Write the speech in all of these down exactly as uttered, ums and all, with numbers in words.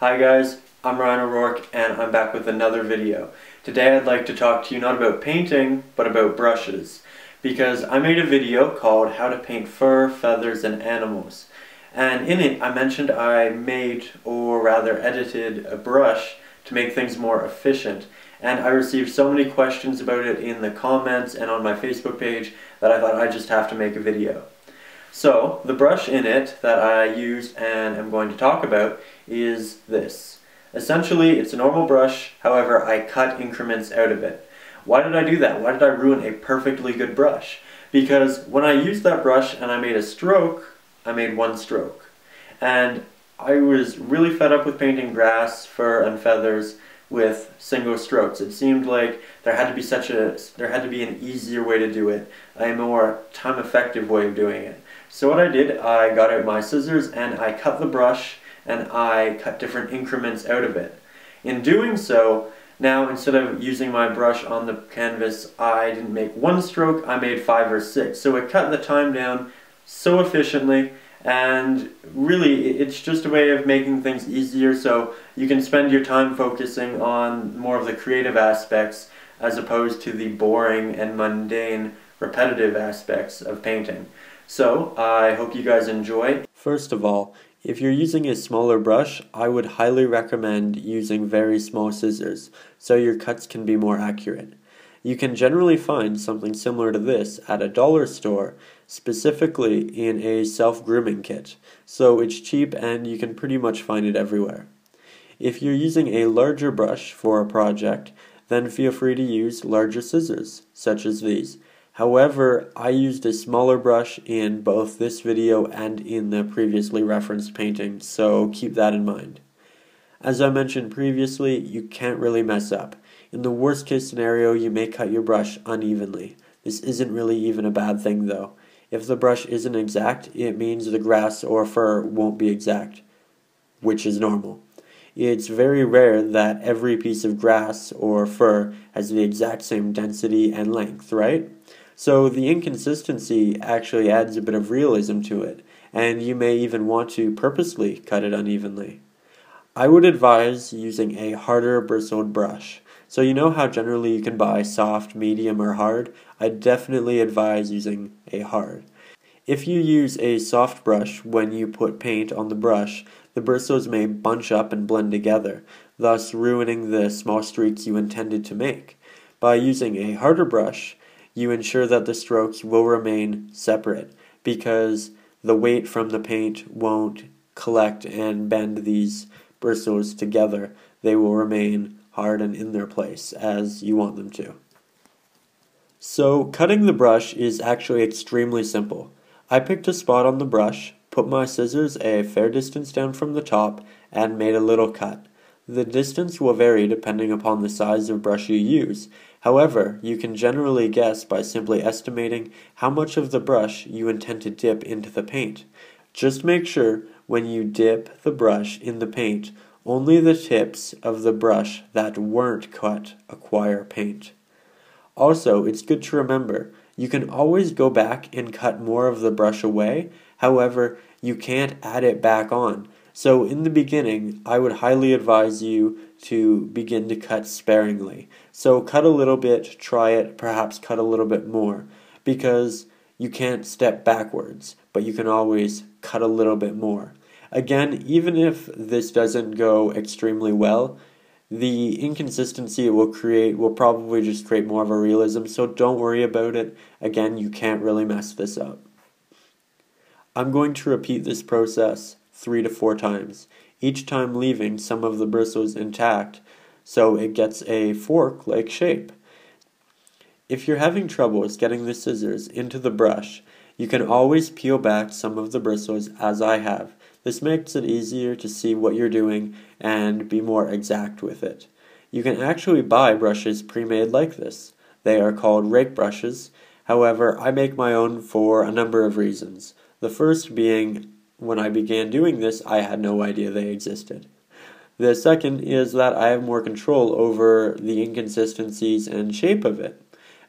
Hi guys, I'm Ryan O'Rourke and I'm back with another video. Today I'd like to talk to you not about painting, but about brushes. Because I made a video called How to Paint Fur, Feathers, and Animals. And in it I mentioned I made, or rather edited, a brush to make things more efficient. And I received so many questions about it in the comments and on my Facebook page that I thought I'd just have to make a video. So, the brush in it that I used and am going to talk about is this. Essentially, it's a normal brush, however, I cut increments out of it. Why did I do that? Why did I ruin a perfectly good brush? Because when I used that brush and I made a stroke, I made one stroke. And I was really fed up with painting grass, fur, and feathers with single strokes. It seemed like there had to be such a, there had to be an easier way to do it, a more time-effective way of doing it. So what I did, I got out my scissors and I cut the brush and I cut different increments out of it. In doing so, now instead of using my brush on the canvas, I didn't make one stroke, I made five or six. So it cut the time down so efficiently, and really it's just a way of making things easier so you can spend your time focusing on more of the creative aspects as opposed to the boring and mundane repetitive aspects of painting. So, I hope you guys enjoy. First of all, if you're using a smaller brush, I would highly recommend using very small scissors, so your cuts can be more accurate. You can generally find something similar to this at a dollar store, specifically in a self-grooming kit, so it's cheap and you can pretty much find it everywhere. If you're using a larger brush for a project, then feel free to use larger scissors, such as these. However, I used a smaller brush in both this video and in the previously referenced painting, so keep that in mind. As I mentioned previously, you can't really mess up. In the worst case scenario, you may cut your brush unevenly. This isn't really even a bad thing though. If the brush isn't exact, it means the grass or fur won't be exact, which is normal. It's very rare that every piece of grass or fur has the exact same density and length, right? So the inconsistency actually adds a bit of realism to it, and you may even want to purposely cut it unevenly. I would advise using a harder bristled brush. So you know how generally you can buy soft, medium, or hard? I definitely advise using a hard. If you use a soft brush when you put paint on the brush, the bristles may bunch up and blend together, thus ruining the small streaks you intended to make. By using a harder brush, you ensure that the strokes will remain separate because the weight from the paint won't collect and bend these bristles together. They will remain hard and in their place as you want them to. So cutting the brush is actually extremely simple. I picked a spot on the brush, put my scissors a fair distance down from the top, and made a little cut. The distance will vary depending upon the size of brush you use. However, you can generally guess by simply estimating how much of the brush you intend to dip into the paint. Just make sure when you dip the brush in the paint, only the tips of the brush that weren't cut acquire paint. Also, it's good to remember, you can always go back and cut more of the brush away, however, you can't add it back on. So in the beginning, I would highly advise you to begin to cut sparingly. So cut a little bit, try it, perhaps cut a little bit more, because you can't step backwards, but you can always cut a little bit more. Again, even if this doesn't go extremely well, the inconsistency it will create will probably just create more of a realism, so don't worry about it. Again, you can't really mess this up. I'm going to repeat this process three to four times, each time leaving some of the bristles intact so it gets a fork-like shape. If you're having troubles getting the scissors into the brush, you can always peel back some of the bristles as I have. This makes it easier to see what you're doing and be more exact with it. You can actually buy brushes pre-made like this. They are called rake brushes. However, I make my own for a number of reasons. The first being, when I began doing this, I had no idea they existed. The second is that I have more control over the inconsistencies and shape of it,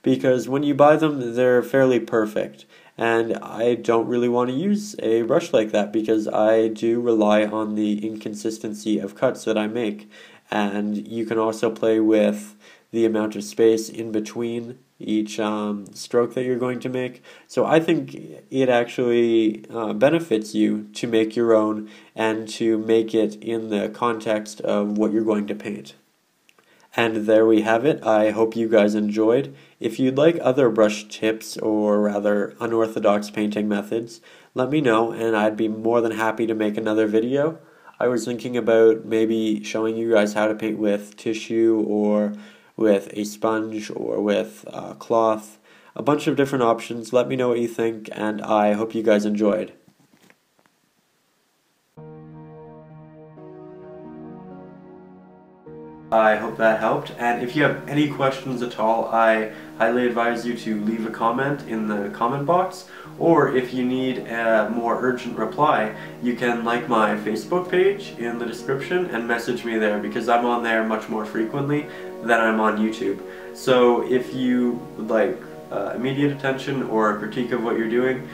because when you buy them, they're fairly perfect, and I don't really want to use a brush like that because I do rely on the inconsistency of cuts that I make. And you can also play with the amount of space in between each um, stroke that you're going to make. So I think it actually uh, benefits you to make your own and to make it in the context of what you're going to paint. And there we have it. I hope you guys enjoyed. If you'd like other brush tips or rather unorthodox painting methods, let me know and I'd be more than happy to make another video. I was thinking about maybe showing you guys how to paint with tissue or with a sponge or with uh, cloth. A bunch of different options. Let me know what you think and I hope you guys enjoyed. I hope that helped, and if you have any questions at all, I highly advise you to leave a comment in the comment box, or if you need a more urgent reply, you can like my Facebook page in the description and message me there, because I'm on there much more frequently than I'm on YouTube. So if you would like uh, immediate attention or a critique of what you're doing,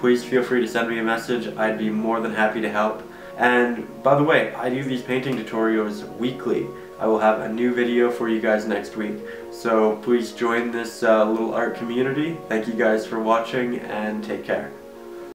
please feel free to send me a message. I'd be more than happy to help. And by the way, I do these painting tutorials weekly. I will have a new video for you guys next week, so please join this uh, little art community. Thank you guys for watching, and take care.